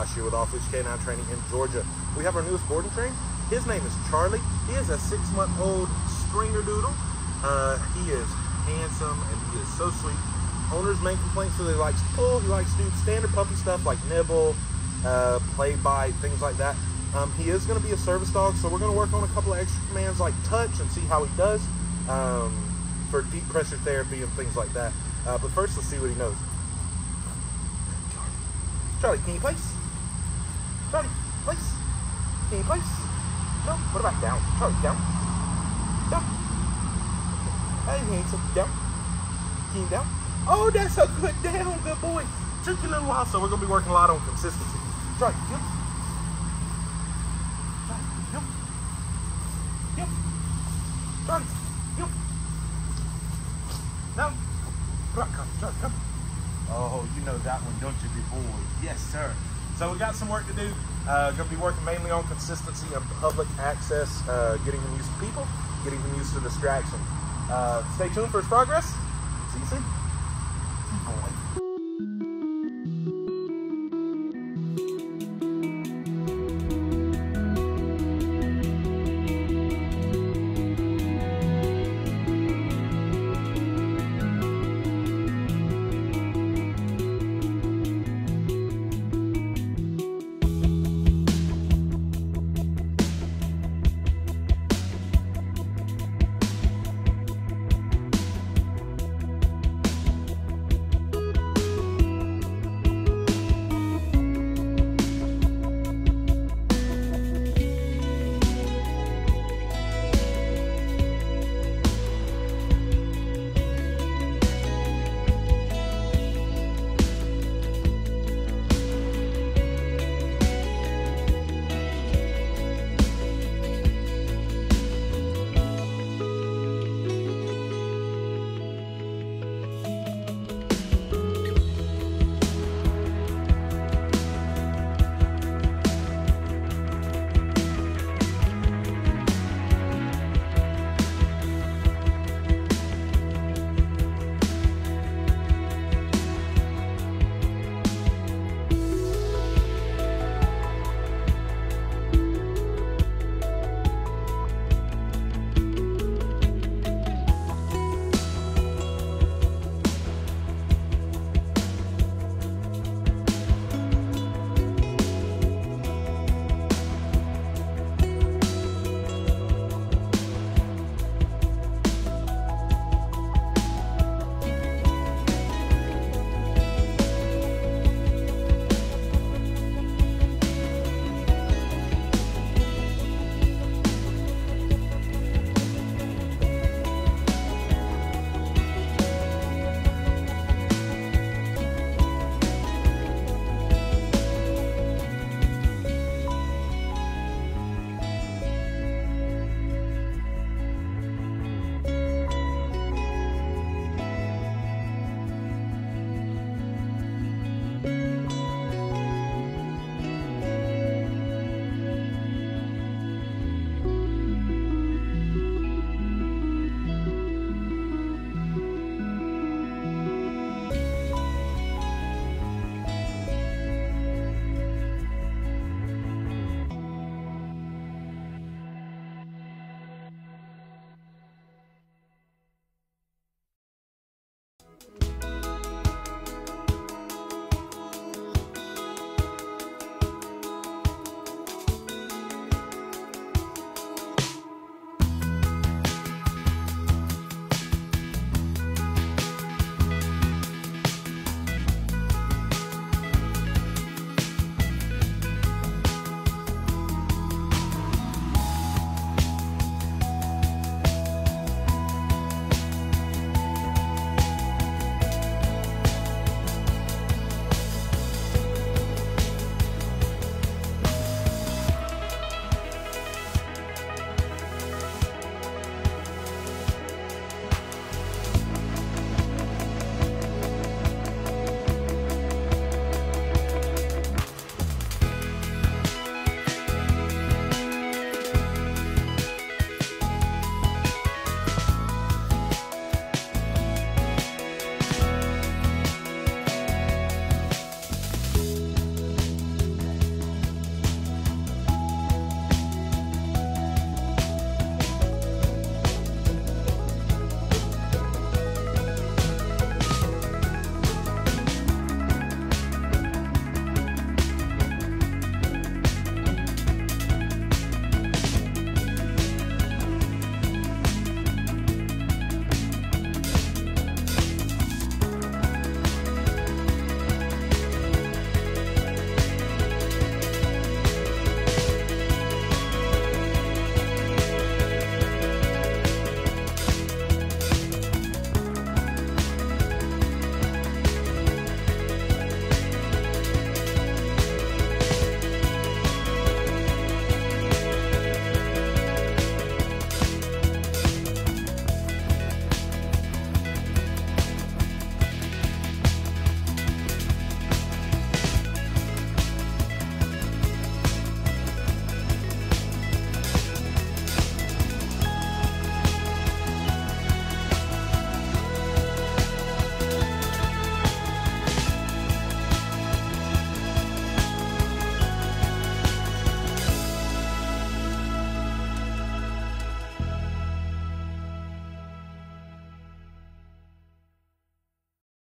Josh here with Off Leash K9 Training in Georgia. We have our newest board and train. His name is Charlie. He is a 6-month-old Springerdoodle. He is handsome and he is so sweet. Owners' main complaints are that he likes to pull, he likes to do standard puppy stuff like nibble, play bite, things like that. He is going to be a service dog, so we're going to work on a couple of extra commands like touch and see how he does for deep pressure therapy and things like that. But first, let's see what he knows. Charlie, can you place? Charlie, place. Can you place? No. What about down? Charlie, down. Down. Hey, handsome. Down. Can you down? Oh, that's a good down. Good boy. Took you a little while, so we're going to be working a lot on consistency. Charlie, down. Charlie, come. Now, Charlie, come. Oh, you know that one, don't you, big boy? Yes, sir. So we got some work to do. Going to be working mainly on consistency and public access, getting them used to people, getting them used to distractions. Stay tuned for his progress. See you soon. Good boy.